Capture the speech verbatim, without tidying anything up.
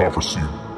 prophecy.